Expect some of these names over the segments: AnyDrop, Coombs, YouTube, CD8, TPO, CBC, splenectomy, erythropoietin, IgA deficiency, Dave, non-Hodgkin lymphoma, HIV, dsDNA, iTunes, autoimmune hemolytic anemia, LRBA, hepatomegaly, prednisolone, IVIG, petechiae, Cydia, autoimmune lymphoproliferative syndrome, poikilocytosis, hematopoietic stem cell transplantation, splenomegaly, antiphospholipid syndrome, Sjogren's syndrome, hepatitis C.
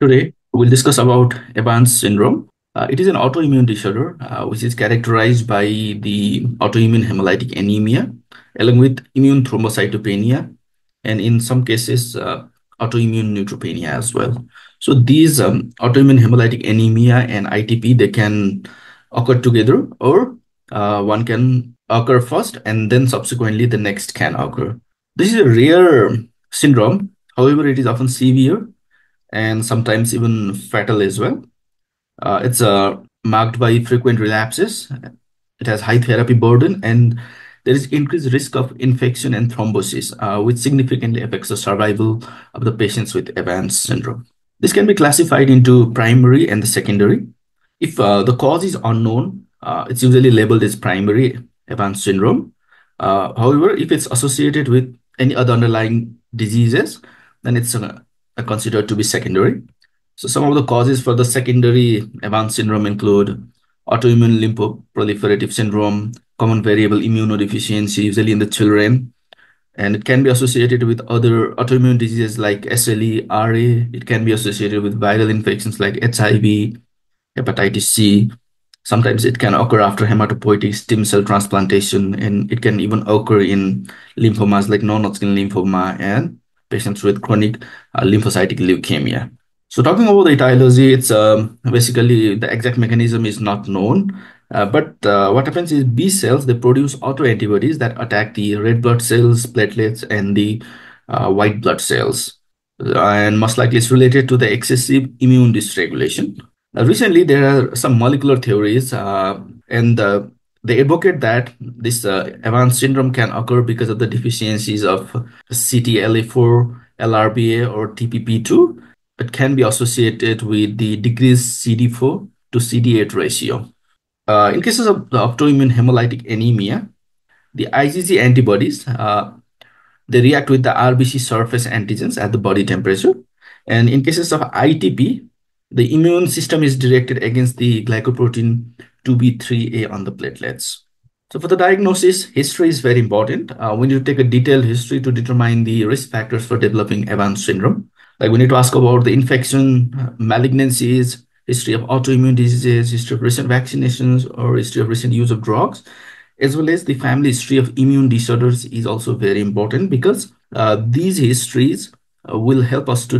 Today, we'll discuss about Evans syndrome. It is an autoimmune disorder which is characterized by the autoimmune hemolytic anemia, along with immune thrombocytopenia, and in some cases, autoimmune neutropenia as well. So these autoimmune hemolytic anemia and ITP, they can occur together, or one can occur first and then subsequently the next can occur. This is a rare syndrome. However, it is often severe and sometimes even fatal as well. It's marked by frequent relapses. It has high therapy burden, and there is increased risk of infection and thrombosis, which significantly affects the survival of the patients with Evans syndrome. This can be classified into primary and the secondary. If the cause is unknown, it's usually labeled as primary Evans syndrome. However, if it's associated with any other underlying diseases, then it's considered to be secondary. So some of the causes for the secondary Evans syndrome include autoimmune lymphoproliferative syndrome, common variable immunodeficiency, usually in the children, and it can be associated with other autoimmune diseases like SLE, RA. It can be associated with viral infections like HIV, hepatitis C. Sometimes it can occur after hematopoietic stem cell transplantation, and it can even occur in lymphomas like non-Hodgkin lymphoma and patients with chronic lymphocytic leukemia. So talking about the etiology, it's basically the exact mechanism is not known, but what happens is B cells, they produce autoantibodies that attack the red blood cells, platelets, and the white blood cells. And most likely it's related to the excessive immune dysregulation. Recently, there are some molecular theories, and they advocate that this Evans syndrome can occur because of the deficiencies of CTLA-4, LRBA, or TPP-2. It can be associated with the decreased CD4 to CD8 ratio. In cases of the autoimmune hemolytic anemia, the IgG antibodies, they react with the RBC surface antigens at the body temperature. And in cases of ITP, the immune system is directed against the glycoprotein 2b3a on the platelets. So for the diagnosis, history is very important. We need to take a detailed history to determine the risk factors for developing Evans syndrome. Like we need to ask about the infection, malignancies, history of autoimmune diseases, history of recent vaccinations, or history of recent use of drugs, as well as the family history of immune disorders is also very important, because these histories will help us to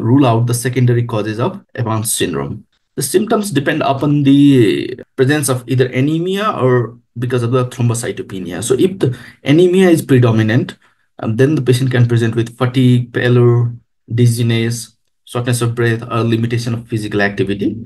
rule out the secondary causes of Evans syndrome. The symptoms depend upon the presence of either anemia or because of the thrombocytopenia. So if the anemia is predominant, then the patient can present with fatigue, pallor, dizziness, shortness of breath, or limitation of physical activity.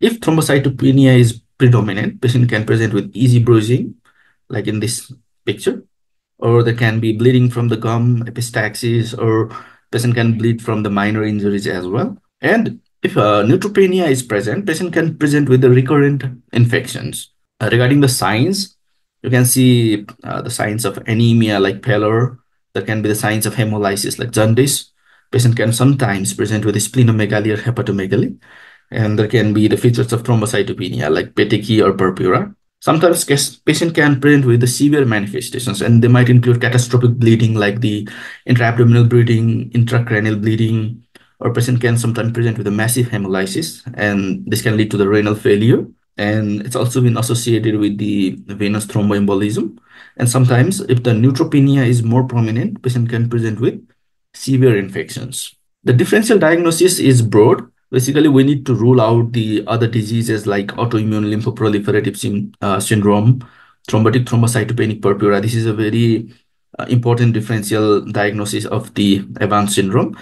If thrombocytopenia is predominant, patient can present with easy bruising, like in this picture, or there can be bleeding from the gum, epistaxis, or patient can bleed from the minor injuries as well. And if neutropenia is present, patient can present with the recurrent infections. Regarding the signs, you can see the signs of anemia like pallor. There can be the signs of hemolysis like jaundice. Patient can sometimes present with splenomegaly or hepatomegaly. And there can be the features of thrombocytopenia like petechiae or purpura. Sometimes patient can present with the severe manifestations, and they might include catastrophic bleeding like the intra-abdominal bleeding, intracranial bleeding, or patient can sometimes present with a massive hemolysis, and this can lead to the renal failure. And it's also been associated with the venous thromboembolism. And sometimes if the neutropenia is more prominent, patient can present with severe infections. The differential diagnosis is broad. Basically, we need to rule out the other diseases like autoimmune lymphoproliferative syndrome, thrombotic thrombocytopenic purpura. This is a very important differential diagnosis of the Evans syndrome,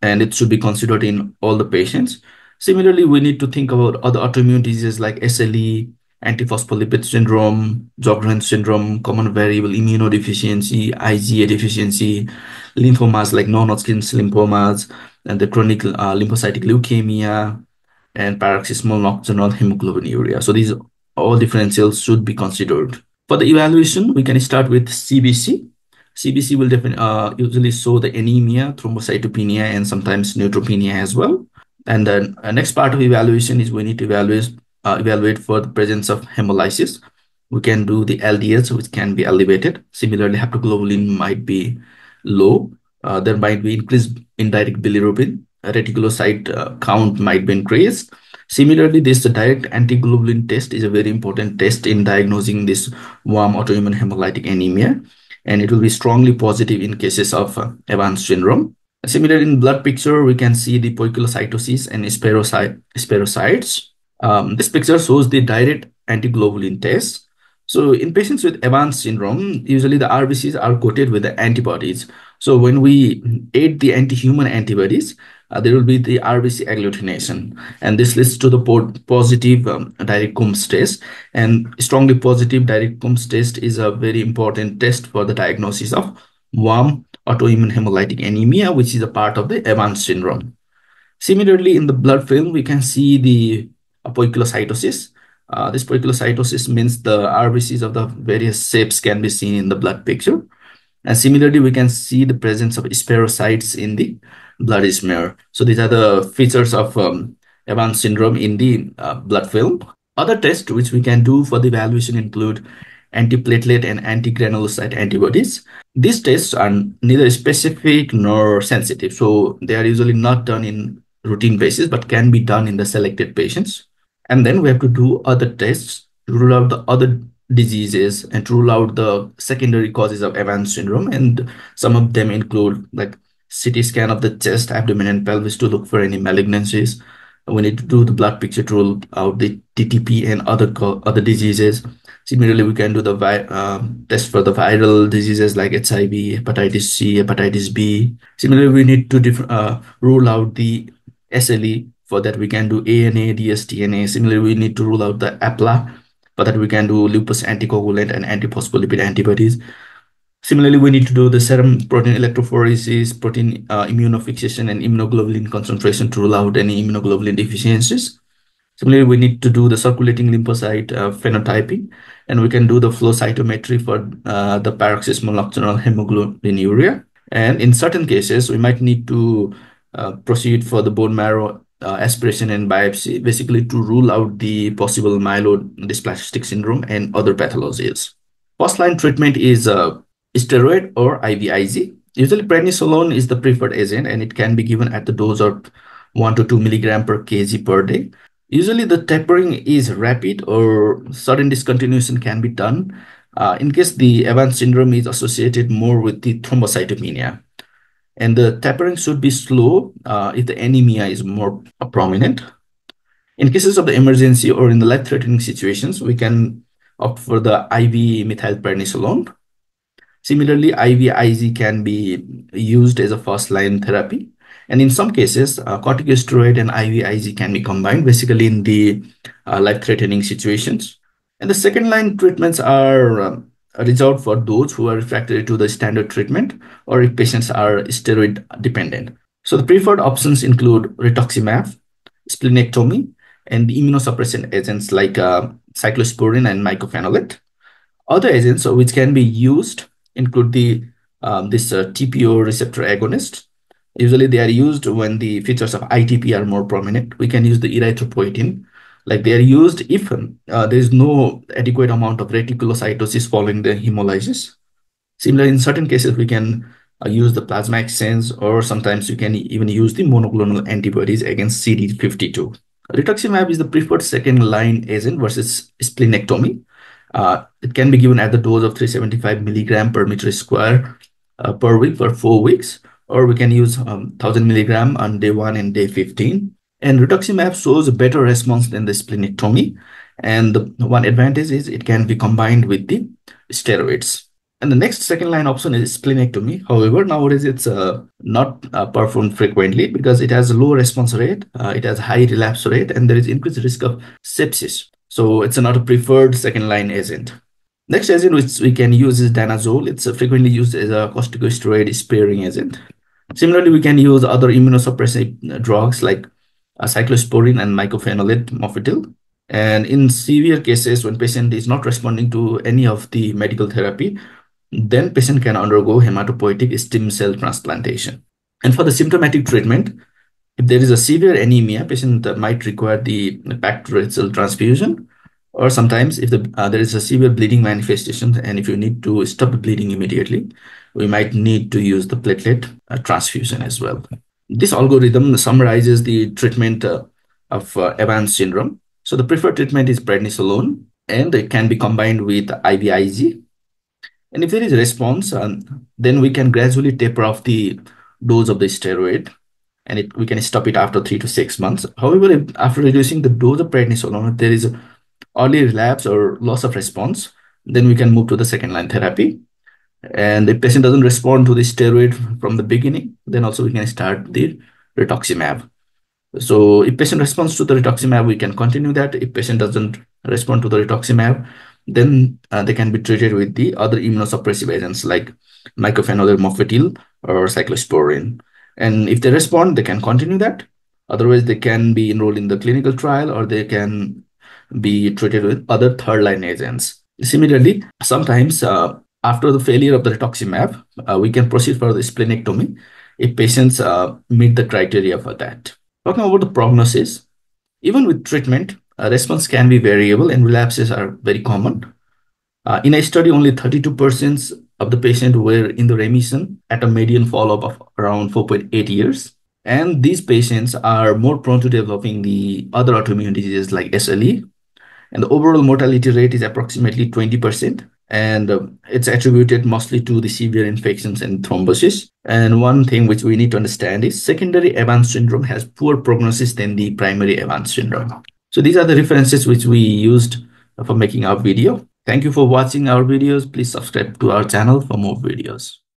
and it should be considered in all the patients. Similarly, we need to think about other autoimmune diseases like SLE, antiphospholipid syndrome, Sjogren's syndrome, common variable immunodeficiency, IgA deficiency, lymphomas like non-Hodgkin lymphomas, and the chronic lymphocytic leukemia, and paroxysmal nocturnal hemoglobinuria. So these all differentials should be considered. For the evaluation, we can start with CBC. CBC will usually show the anemia, thrombocytopenia, and sometimes neutropenia as well. And then next part of evaluation is we need to evaluate for the presence of hemolysis. We can do the LDH, which can be elevated. Similarly, heptoglobulin might be low. There might be increased indirect bilirubin. reticulocyte count might be increased. Similarly, this direct antiglobulin test is a very important test in diagnosing this warm autoimmune hemolytic anemia, and it will be strongly positive in cases of Evans syndrome. Similarly, in blood picture, we can see the poikilocytosis and spherocytes. This picture shows the direct antiglobulin test. So in patients with Evans syndrome, usually the RBCs are coated with the antibodies. So when we add the anti-human antibodies, there will be the RBC agglutination. And this leads to the positive direct Coombs test. And strongly positive direct Coombs test is a very important test for the diagnosis of warm autoimmune hemolytic anemia, which is a part of the Evans syndrome. Similarly, in the blood film, we can see the poikilocytosis. This poikilocytosis means the RBCs of the various shapes can be seen in the blood picture. And similarly, we can see the presence of spherocytes in the blood smear. So these are the features of Evans syndrome in the blood film. Other tests which we can do for the evaluation include antiplatelet and antigranulocyte antibodies. These tests are neither specific nor sensitive, so they are usually not done in routine basis, but can be done in the selected patients. And then we have to do other tests to rule out the other diseases and to rule out the secondary causes of Evans syndrome. And some of them include like CT scan of the chest, abdomen, and pelvis to look for any malignancies. We need to do the blood picture to rule out the TTP and other diseases. Similarly, we can do the test for the viral diseases like HIV, hepatitis C, hepatitis B. Similarly, we need to rule out the SLE. For that, we can do ANA, dsDNA. Similarly, we need to rule out the APLA. For that, we can do lupus anticoagulant and antiphospholipid antibodies. Similarly, we need to do the serum protein electrophoresis, protein immunofixation, and immunoglobulin concentration to rule out any immunoglobulin deficiencies. Similarly, we need to do the circulating lymphocyte phenotyping, and we can do the flow cytometry for the paroxysmal nocturnal hemoglobinuria. And in certain cases, we might need to proceed for the bone marrow aspiration and biopsy, basically to rule out the possible myelodysplastic syndrome and other pathologies. First-line treatment is steroid or IVIG. Usually, prednisolone is the preferred agent, and it can be given at the dose of 1 to 2 milligram per kg per day. Usually, the tapering is rapid or sudden discontinuation can be done in case the Evans syndrome is associated more with the thrombocytopenia. And the tapering should be slow if the anemia is more prominent. In cases of the emergency or in the life-threatening situations, we can opt for the IV methylprednisolone. Similarly, IVIG can be used as a first-line therapy. And in some cases, corticosteroid and IVIG can be combined, basically in the life-threatening situations. And the second-line treatments are reserved for those who are refractory to the standard treatment or if patients are steroid dependent. So the preferred options include rituximab, splenectomy, and the immunosuppressant agents like cyclosporine and mycophenolate. Other agents which can be used include the TPO receptor agonist. Usually they are used when the features of ITP are more prominent. We can use the erythropoietin. Like they are used if there is no adequate amount of reticulocytosis following the hemolysis. Similarly, in certain cases, we can use the plasma exchange, or sometimes you can even use the monoclonal antibodies against CD52. Rituximab is the preferred second-line agent versus splenectomy. It can be given at the dose of 375 milligram per meter square per week for 4 weeks, or we can use 1000 milligram on day 1 and day 15. And rituximab shows a better response than the splenectomy. And the one advantage is it can be combined with the steroids. And the next second-line option is splenectomy. However, nowadays it's not performed frequently because it has a low response rate, it has high relapse rate, and there is increased risk of sepsis. So it's not a preferred second-line agent. Next agent which we can use is danazol. It's frequently used as a corticosteroid-sparing agent. Similarly, we can use other immunosuppressive drugs like cyclosporine and mycophenolate mofetil. And in severe cases, when patient is not responding to any of the medical therapy, then patient can undergo hematopoietic stem cell transplantation. And for the symptomatic treatment, if there is a severe anemia, patient might require the packed red cell transfusion, or sometimes if there is a severe bleeding manifestation, and if you need to stop bleeding immediately, we might need to use the platelet transfusion as well. This algorithm summarizes the treatment of Evans syndrome. So the preferred treatment is prednisolone, and it can be combined with IVIG. And if there is a response, then we can gradually taper off the dose of the steroid, and we can stop it after 3 to 6 months. However, after reducing the dose of prednisolone, if there is early relapse or loss of response, then we can move to the second-line therapy. And if the patient doesn't respond to the steroid from the beginning, then also we can start the rituximab. So if patient responds to the rituximab, we can continue that. If patient doesn't respond to the rituximab, then they can be treated with the other immunosuppressive agents like mycophenolate mofetil or cyclosporine. And if they respond, they can continue that. Otherwise, they can be enrolled in the clinical trial, or they can be treated with other third-line agents. Similarly, sometimes after the failure of the rituximab, we can proceed for the splenectomy if patients meet the criteria for that. Talking about the prognosis, even with treatment, response can be variable and relapses are very common. In a study, only 32% of the patients were in the remission at a median follow-up of around 4.8 years. And these patients are more prone to developing the other autoimmune diseases like SLE. And the overall mortality rate is approximately 20%. And it's attributed mostly to the severe infections and thrombosis. And one thing which we need to understand is secondary Evans syndrome has poor prognosis than the primary Evans syndrome. So these are the references which we used for making our video. Thank you for watching our videos. Please subscribe to our channel for more videos.